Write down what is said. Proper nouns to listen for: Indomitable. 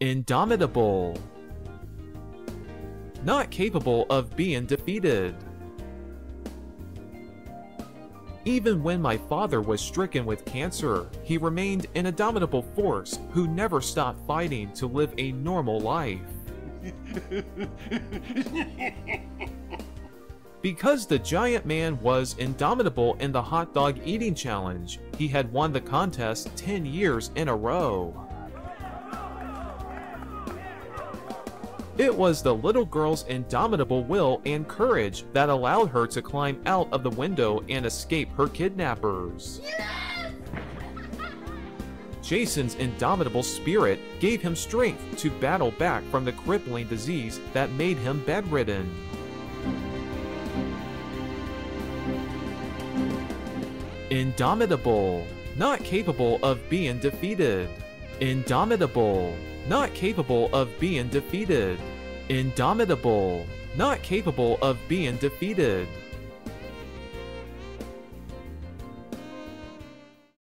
Indomitable. Not capable of being defeated. Even when my father was stricken with cancer, he remained an indomitable force who never stopped fighting to live a normal life. Because the giant man was indomitable in the hot dog eating challenge, he had won the contest 10 years in a row. It was the little girl's indomitable will and courage that allowed her to climb out of the window and escape her kidnappers. Yes! Jason's indomitable spirit gave him strength to battle back from the crippling disease that made him bedridden. Indomitable, not capable of being defeated. Indomitable, not capable of being defeated. Indomitable, not capable of being defeated.